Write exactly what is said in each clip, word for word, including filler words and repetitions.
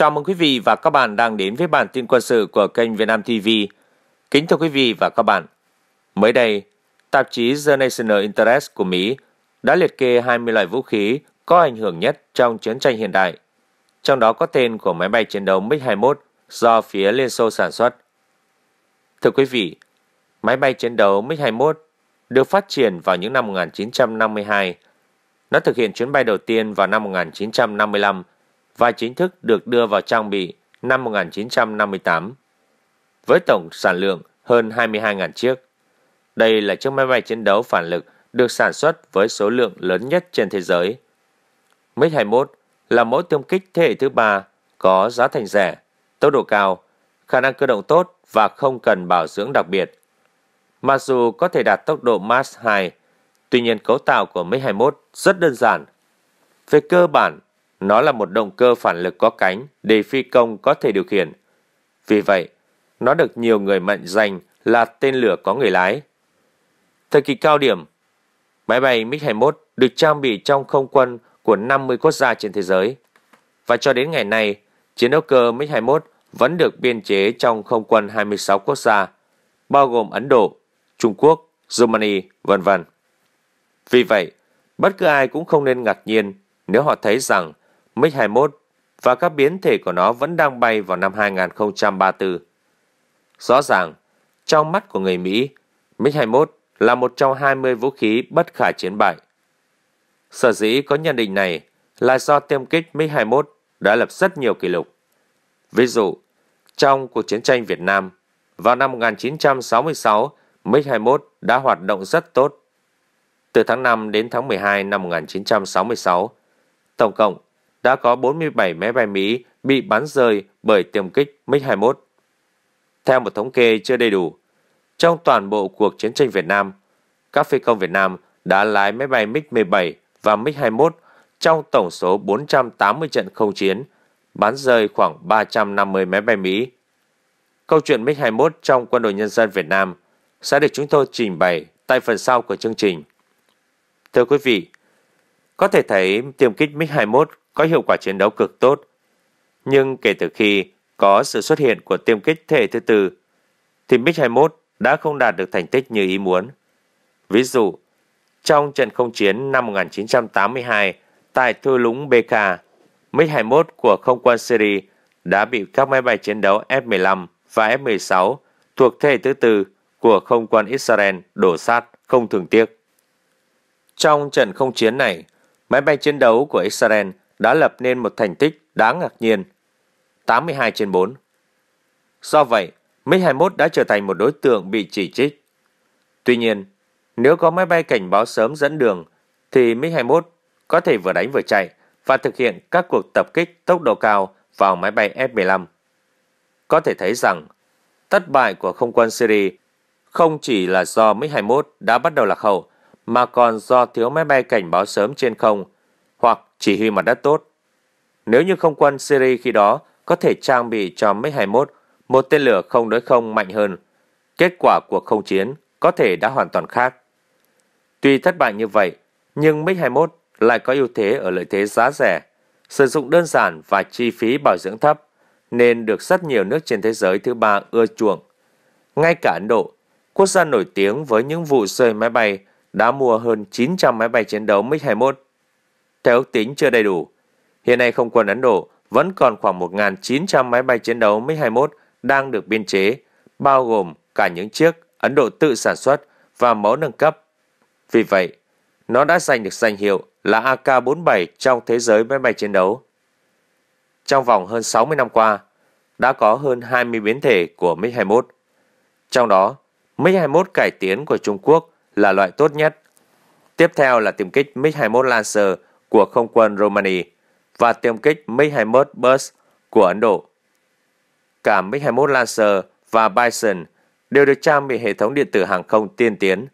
Chào mừng quý vị và các bạn đang đến với bản tin quân sự của kênh Việt Nam ti vi. Kính thưa quý vị và các bạn, mới đây, tạp chí The National Interest của Mỹ đã liệt kê hai mươi loại vũ khí có ảnh hưởng nhất trong chiến tranh hiện đại, trong đó có tên của máy bay chiến đấu MiG hai mươi mốt do phía Liên Xô sản xuất. Thưa quý vị, máy bay chiến đấu MiG hai mươi mốt được phát triển vào những năm một nghìn chín trăm năm mươi hai. Nó thực hiện chuyến bay đầu tiên vào năm một nghìn chín trăm năm mươi lăm và chính thức được đưa vào trang bị năm một nghìn chín trăm năm mươi tám. Với tổng sản lượng hơn hai mươi hai nghìn chiếc, đây là chiếc máy bay chiến đấu phản lực được sản xuất với số lượng lớn nhất trên thế giới. MiG hai mươi mốt là mẫu tiêm kích thế hệ thứ ba, có giá thành rẻ, tốc độ cao, khả năng cơ động tốt và không cần bảo dưỡng đặc biệt. Mặc dù có thể đạt tốc độ Mach hai, tuy nhiên cấu tạo của MiG hai mươi mốt rất đơn giản. Về cơ bản, nó là một động cơ phản lực có cánh để phi công có thể điều khiển. Vì vậy, nó được nhiều người mệnh danh là tên lửa có người lái. Thời kỳ cao điểm, máy bay MiG hai mươi mốt được trang bị trong không quân của năm mươi quốc gia trên thế giới. Và cho đến ngày nay, chiến đấu cơ MiG hai mươi mốt vẫn được biên chế trong không quân hai mươi sáu quốc gia, bao gồm Ấn Độ, Trung Quốc, Germany, vân vân. Vì vậy, bất cứ ai cũng không nên ngạc nhiên nếu họ thấy rằng MiG hai mươi mốt và các biến thể của nó vẫn đang bay vào năm hai nghìn không trăm ba mươi tư. Rõ ràng, trong mắt của người Mỹ, MiG hai mươi mốt là một trong hai mươi vũ khí bất khả chiến bại. Sở dĩ có nhận định này là do tiêm kích MiG hai mươi mốt đã lập rất nhiều kỷ lục. Ví dụ, trong cuộc chiến tranh Việt Nam, vào năm một nghìn chín trăm sáu mươi sáu, MiG hai mươi mốt đã hoạt động rất tốt. Từ tháng năm đến tháng mười hai năm một nghìn chín trăm sáu mươi sáu, tổng cộng đã có bốn mươi bảy máy bay Mỹ bị bắn rơi bởi tiêm kích MiG hai mươi mốt. Theo một thống kê chưa đầy đủ, trong toàn bộ cuộc chiến tranh Việt Nam, các phi công Việt Nam đã lái máy bay MiG mười bảy và MiG hai mươi mốt trong tổng số bốn trăm tám mươi trận không chiến, bắn rơi khoảng ba trăm năm mươi máy bay Mỹ. Câu chuyện MiG hai mươi mốt trong Quân đội Nhân dân Việt Nam sẽ được chúng tôi trình bày tại phần sau của chương trình. Thưa quý vị, có thể thấy tiêm kích MiG hai mươi mốt có hiệu quả chiến đấu cực tốt, nhưng kể từ khi có sự xuất hiện của tiêm kích thế hệ thứ tư, thì MiG hai mươi mốt đã không đạt được thành tích như ý muốn. Ví dụ, trong trận không chiến năm một nghìn chín trăm tám mươi hai tại thung lũng Bekaa, MiG hai mươi mốt của không quân Syria đã bị các máy bay chiến đấu F mười lăm và F mười sáu thuộc thế hệ thứ tư của không quân Israel đổ sát không thương tiếc. Trong trận không chiến này, máy bay chiến đấu của Israel đã lập nên một thành tích đáng ngạc nhiên, tám mươi hai trên bốn. Do vậy, MiG hai mươi mốt đã trở thành một đối tượng bị chỉ trích. Tuy nhiên, nếu có máy bay cảnh báo sớm dẫn đường, thì MiG hai mươi mốt có thể vừa đánh vừa chạy và thực hiện các cuộc tập kích tốc độ cao vào máy bay F mười lăm. Có thể thấy rằng, thất bại của không quân Syria không chỉ là do MiG hai mươi mốt đã bắt đầu lạc hậu, mà còn do thiếu máy bay cảnh báo sớm trên không hoặc chỉ huy mặt đất tốt. Nếu như không quân Syria khi đó có thể trang bị cho MiG hai mươi mốt một tên lửa không đối không mạnh hơn, kết quả cuộc không chiến có thể đã hoàn toàn khác. Tuy thất bại như vậy, nhưng MiG hai mươi mốt lại có ưu thế ở lợi thế giá rẻ, sử dụng đơn giản và chi phí bảo dưỡng thấp, nên được rất nhiều nước trên thế giới thứ ba ưa chuộng. Ngay cả Ấn Độ, quốc gia nổi tiếng với những vụ rơi máy bay, đã mua hơn chín trăm máy bay chiến đấu MiG hai mươi mốt. Theo ước tính chưa đầy đủ, hiện nay không quân Ấn Độ vẫn còn khoảng một nghìn chín trăm máy bay chiến đấu MiG hai mươi mốt đang được biên chế, bao gồm cả những chiếc Ấn Độ tự sản xuất và mẫu nâng cấp. Vì vậy, nó đã giành được danh hiệu là A K bốn mươi bảy trong thế giới máy bay chiến đấu. Trong vòng hơn sáu mươi năm qua, đã có hơn hai mươi biến thể của MiG hai mươi mốt. Trong đó, MiG hai mươi mốt cải tiến của Trung Quốc là loại tốt nhất. Tiếp theo là tiêm kích MiG hai mươi mốt Lancer của không quân Romania và tiêm kích MiG hai mươi mốt Bus của Ấn Độ. Cả MiG hai mươi mốt Lancer và Bison đều được trang bị hệ thống điện tử hàng không tiên tiến,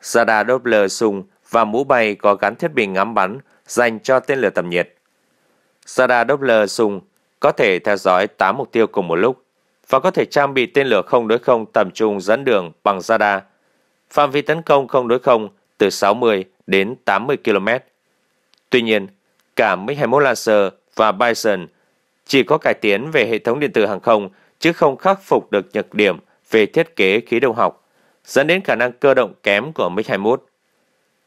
radar Doppler sung và mũ bay có gắn thiết bị ngắm bắn dành cho tên lửa tầm nhiệt. Radar Doppler sung có thể theo dõi tám mục tiêu cùng một lúc và có thể trang bị tên lửa không đối không tầm trung dẫn đường bằng radar. Phạm vi tấn công không đối không từ sáu mươi đến tám mươi ki lô mét. Tuy nhiên, cả MiG hai mươi mốt Lancer và Bison chỉ có cải tiến về hệ thống điện tử hàng không chứ không khắc phục được nhược điểm về thiết kế khí động học, dẫn đến khả năng cơ động kém của MiG hai mươi mốt.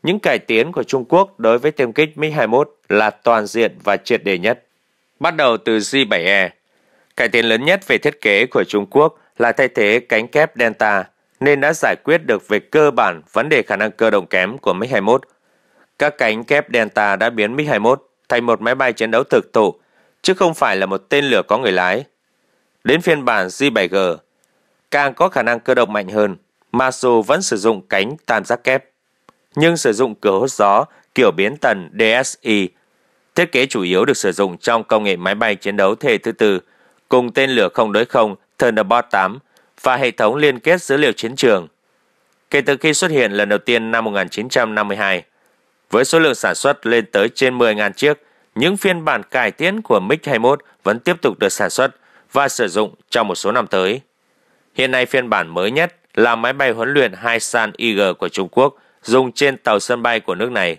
Những cải tiến của Trung Quốc đối với tiêm kích MiG hai mươi mốt là toàn diện và triệt để nhất. Bắt đầu từ J bảy E, cải tiến lớn nhất về thiết kế của Trung Quốc là thay thế cánh kép Delta nên đã giải quyết được về cơ bản vấn đề khả năng cơ động kém của MiG hai mươi mốt. Các cánh kép Delta đã biến MiG hai mươi mốt thành một máy bay chiến đấu thực thụ, chứ không phải là một tên lửa có người lái. Đến phiên bản J bảy G, càng có khả năng cơ động mạnh hơn, mặc dù vẫn sử dụng cánh tam giác kép, nhưng sử dụng cửa hút gió kiểu biến tần D S I. Thiết kế chủ yếu được sử dụng trong công nghệ máy bay chiến đấu thế hệ thứ tư, cùng tên lửa không đối không Thunderbolt tám và hệ thống liên kết dữ liệu chiến trường. Kể từ khi xuất hiện lần đầu tiên năm một nghìn chín trăm năm mươi hai, với số lượng sản xuất lên tới trên mười nghìn chiếc, những phiên bản cải tiến của MiG hai mươi mốt vẫn tiếp tục được sản xuất và sử dụng trong một số năm tới. Hiện nay phiên bản mới nhất là máy bay huấn luyện Hải Sán I G của Trung Quốc dùng trên tàu sân bay của nước này.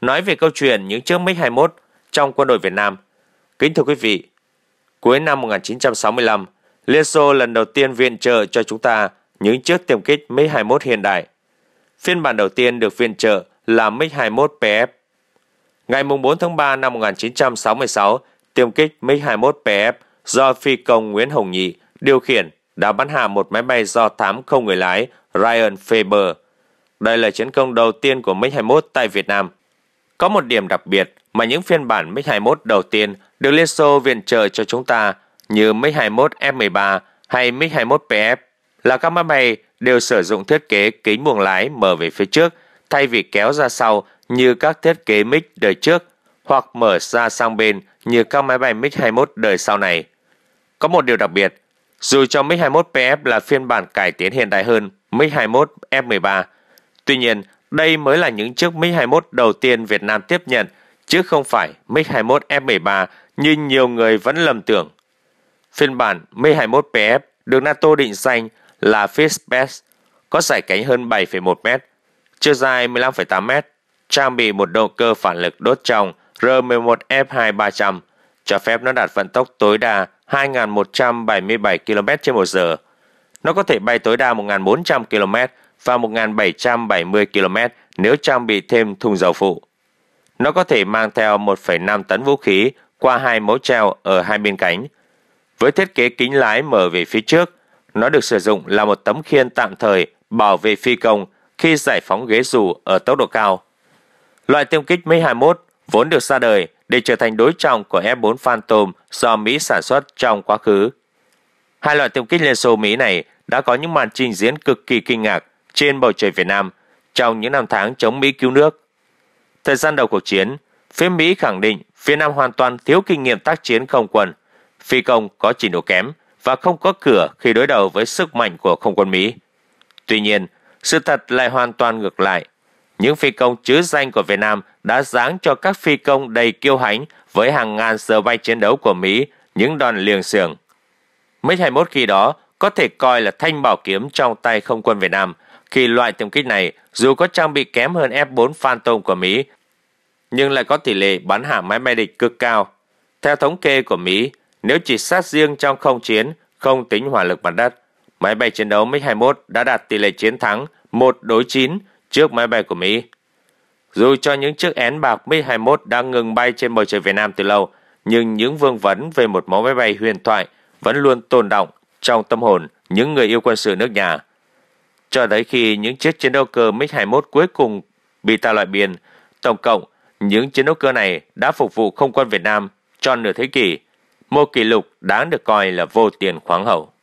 Nói về câu chuyện những chiếc MiG hai mươi mốt trong quân đội Việt Nam, kính thưa quý vị, cuối năm một nghìn chín trăm sáu mươi lăm, Liên Xô lần đầu tiên viện trợ cho chúng ta những chiếc tiêm kích MiG hai mươi mốt hiện đại. Phiên bản đầu tiên được viện trợ là MiG hai mươi mốt P F. Ngày bốn tháng ba năm một nghìn chín trăm sáu mươi sáu, tiêm kích MiG hai mươi mốt P F do phi công Nguyễn Hồng Nhì điều khiển đã bắn hạ một máy bay do thám không người lái Ryan Faber. Đây là chiến công đầu tiên của MiG hai mươi mốt tại Việt Nam. Có một điểm đặc biệt mà những phiên bản MiG hai mươi mốt đầu tiên được Liên Xô viện trợ cho chúng ta như MiG hai mươi mốt F mười ba hay MiG hai mươi mốt P F là các máy bay đều sử dụng thiết kế kính buồng lái mở về phía trước thay vì kéo ra sau như các thiết kế MiG đời trước hoặc mở ra sang bên như các máy bay MiG hai mươi mốt đời sau này. Có một điều đặc biệt, dù cho MiG hai mươi mốt P F là phiên bản cải tiến hiện đại hơn MiG hai mươi mốt F mười ba, tuy nhiên đây mới là những chiếc MiG hai mươi mốt đầu tiên Việt Nam tiếp nhận chứ không phải MiG hai mươi mốt F mười ba như nhiều người vẫn lầm tưởng. Phiên bản MiG hai mươi mốt P F được NATO định danh là Fishbed, có sải cánh hơn bảy phẩy một mét, chiều dài mười lăm phẩy tám mét, trang bị một động cơ phản lực đốt trong R mười một F hai ba trăm, cho phép nó đạt vận tốc tối đa hai nghìn một trăm bảy mươi bảy ki lô mét trên một giờ. Nó có thể bay tối đa một nghìn bốn trăm ki lô mét và một nghìn bảy trăm bảy mươi ki lô mét nếu trang bị thêm thùng dầu phụ. Nó có thể mang theo một phẩy năm tấn vũ khí qua hai mấu treo ở hai bên cánh. Với thiết kế kính lái mở về phía trước, nó được sử dụng là một tấm khiên tạm thời bảo vệ phi công khi giải phóng ghế dù ở tốc độ cao. Loại tiêm kích MiG hai mươi mốt vốn được ra đời để trở thành đối trọng của F bốn Phantom do Mỹ sản xuất trong quá khứ. Hai loại tiêm kích Liên Xô-Mỹ này đã có những màn trình diễn cực kỳ kinh ngạc trên bầu trời Việt Nam trong những năm tháng chống Mỹ cứu nước. Thời gian đầu cuộc chiến, phía Mỹ khẳng định phía Nam hoàn toàn thiếu kinh nghiệm tác chiến không quân, phi công có trình độ kém và không có cửa khi đối đầu với sức mạnh của không quân Mỹ. Tuy nhiên, sự thật lại hoàn toàn ngược lại. Những phi công chứ danh của Việt Nam đã giáng cho các phi công đầy kiêu hãnh với hàng ngàn giờ bay chiến đấu của Mỹ những đòn liềng xưởng. MiG hai mươi mốt khi đó có thể coi là thanh bảo kiếm trong tay không quân Việt Nam khi loại tiêm kích này dù có trang bị kém hơn F bốn Phantom của Mỹ nhưng lại có tỷ lệ bắn hạ máy bay địch cực cao. Theo thống kê của Mỹ, nếu chỉ sát riêng trong không chiến, không tính hỏa lực mặt đất, máy bay chiến đấu MiG hai mươi mốt đã đạt tỷ lệ chiến thắng một đối chín trước máy bay của Mỹ. Dù cho những chiếc én bạc MiG hai mươi mốt đã ngừng bay trên bầu trời Việt Nam từ lâu, nhưng những vương vấn về một mẫu máy bay huyền thoại vẫn luôn tồn đọng trong tâm hồn những người yêu quân sự nước nhà. Cho tới khi những chiếc chiến đấu cơ MiG hai mươi mốt cuối cùng bị ta loại biên, tổng cộng những chiến đấu cơ này đã phục vụ không quân Việt Nam tròn nửa thế kỷ, một kỷ lục đáng được coi là vô tiền khoáng hậu.